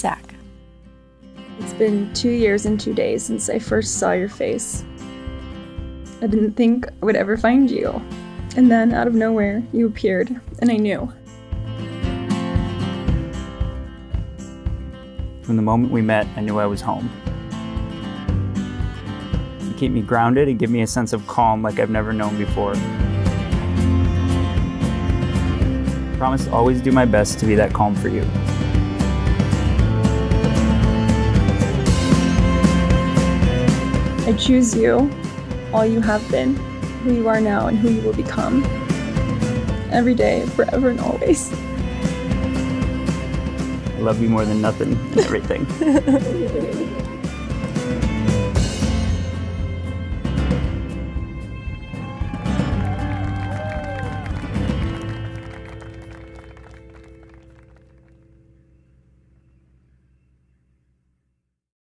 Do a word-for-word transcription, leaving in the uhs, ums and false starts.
Zach. It's been two years and two days since I first saw your face. I didn't think I would ever find you. And then, out of nowhere, you appeared, and I knew. From the moment we met, I knew I was home. You keep me grounded and give me a sense of calm like I've never known before. I promise to always do my best to be that calm for you. I choose you, all you have been, who you are now, and who you will become. Every day, forever and always. I love you more than nothing and everything.